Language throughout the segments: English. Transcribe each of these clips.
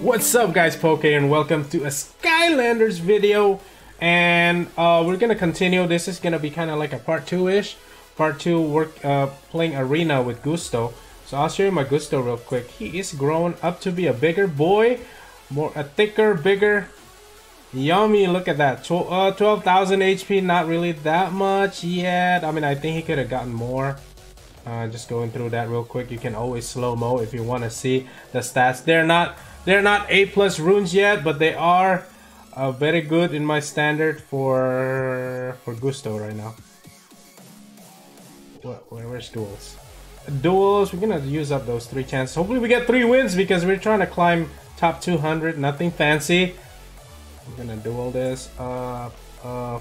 What's up guys, Poke, and welcome to a Skylanders video. And we're gonna continue. This is gonna be kind of like a part 2-ish. Part 2, we're playing Arena with Gusto. So I'll show you my Gusto real quick. He is growing up to be a bigger boy. A thicker, bigger. Yummy, look at that. 12,000 HP, not really that much yet. I mean, I think he could have gotten more. Just going through that real quick. You can always slow-mo if you want to see the stats. They're not A+ runes yet, but they are very good in my standard for Gusto right now. Where's duels? Duels, we're gonna use up those 3 chances. Hopefully we get 3 wins because we're trying to climb top 200. Nothing fancy. I'm gonna duel this.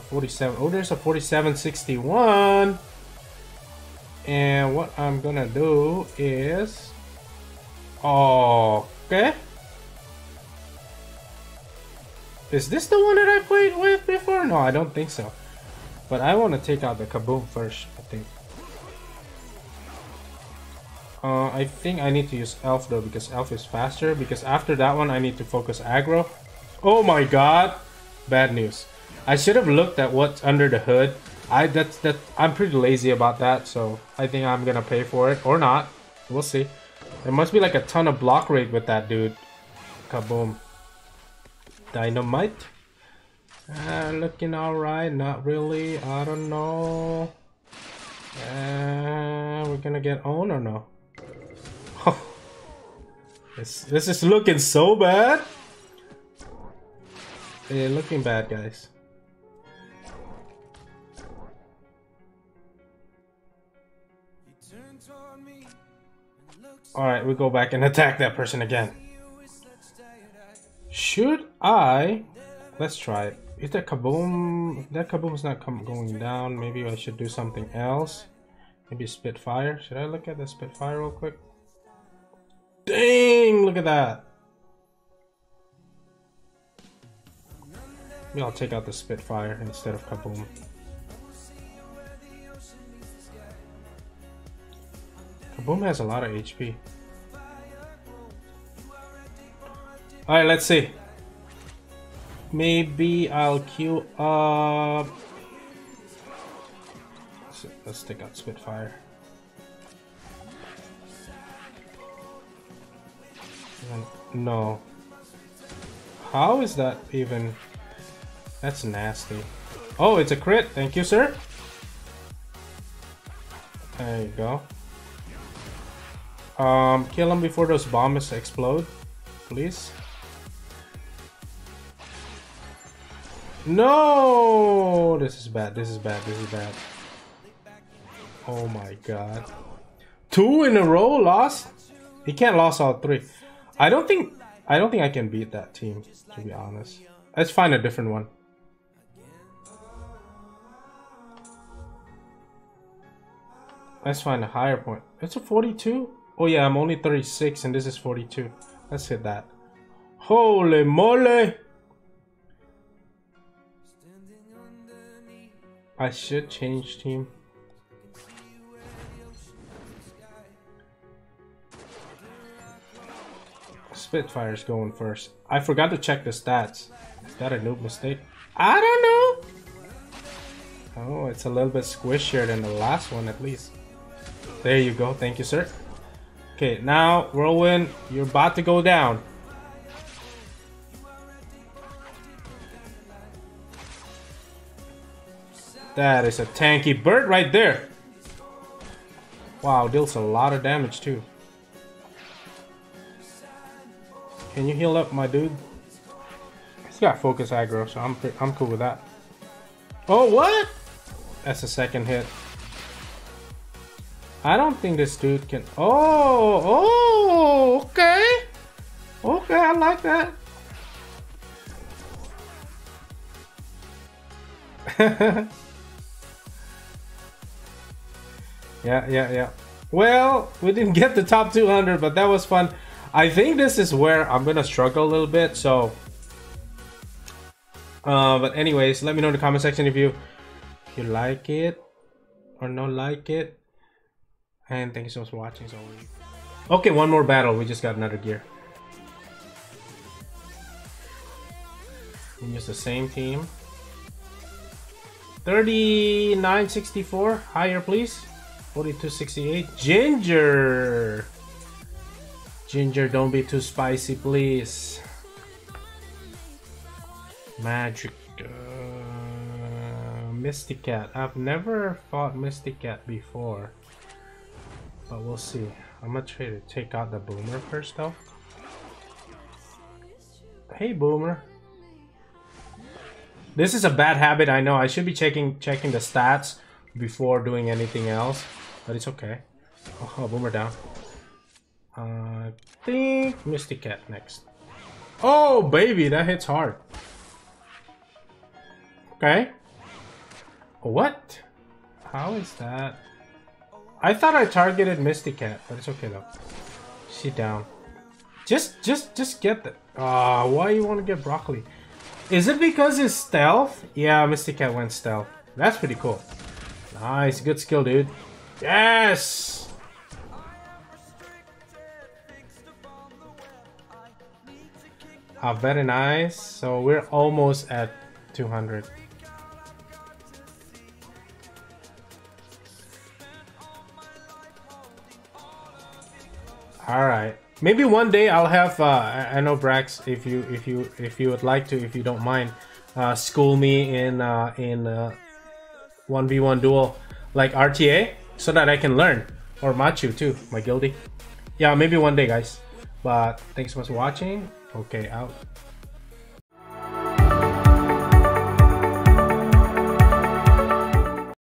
47. Oh, there's a 4761. And what I'm gonna do is, okay, is this the one that I played with before? No, I don't think so, but I want to take out the Kaboom first, I think. I think I need to use Elf though, because Elf is faster, because after that one I need to focus aggro. Oh my god, bad news. I should have looked at what's under the hood. I'm pretty lazy about that, so I think I'm gonna pay for it, or not, we'll see. There must be like a ton of block rate with that dude. Kaboom. Dynamite. Looking alright, not really, I don't know. We're gonna get owned or no? This is looking so bad. It's looking bad, guys. Alright, we go back and attack that person again. Should I? Let's try it. Is that Kaboom? That Kaboom's not going down. Maybe I should do something else. Maybe Spitfire. Should I look at the Spitfire real quick? Dang! Look at that. Maybe I'll take out the Spitfire instead of Kaboom. Kaboom has a lot of HP. Alright, let's see. Maybe I'll queue up. Let's take out Spitfire. No. How is that even? That's nasty. Oh, it's a crit. Thank you, sir. There you go. Kill him before those bombs explode, please. No, this is bad. This is bad. This is bad. Oh my god, 2 in a row lost. He can't lose all 3. I don't think I can beat that team, to be honest. Let's find a different one. Let's find a higher point. It's a 42. Oh yeah, I'm only 36 and this is 42. Let's hit that. Holy moly! I should change team. Spitfire's going first. I forgot to check the stats. Is that a noob mistake? I don't know! Oh, it's a little bit squishier than the last one at least. There you go. Thank you, sir. Okay, now, Whirlwind, you're about to go down. That is a tanky bird right there. Wow, deals a lot of damage too. Can you heal up, my dude? He's got focus aggro, so I'm cool with that. Oh, what? That's a second hit. I don't think this dude can. Oh, okay. Okay, I like that. Yeah. Well, we didn't get the top 200, but that was fun. I think this is where I'm gonna struggle a little bit. So, but anyways, let me know in the comment section if you like it or not like it. And thank you so much for watching. Okay, one more battle. We just got another gear. We use the same team. 3964, higher please. 4268, Ginger! Ginger, don't be too spicy, please. Magic. Mystic Cat. I've never fought Mystic Cat before. But we'll see. I'm gonna try to take out the Boomer first, though. Hey, Boomer. This is a bad habit, I know. I should be checking the stats before doing anything else. But it's okay. Oh, Boomer down. I think Mystic Cat next. Oh, baby, that hits hard. Okay. What? How is that? I thought I targeted Mystic Cat, but it's okay though. She down. Just get the. Why you want to get Broccoli? Is it because it's stealth? Yeah, Mystic Cat went stealth. That's pretty cool. Nice, good skill, dude. Yes. Very nice. So we're almost at 200. All right. Maybe one day I'll have. I know Brax. If you would like to, if you don't mind, school me in 1v1 duel like RTA so that I can learn, or Machu too, my guildie. Yeah, maybe one day, guys. But thanks so much for watching. Okay, out.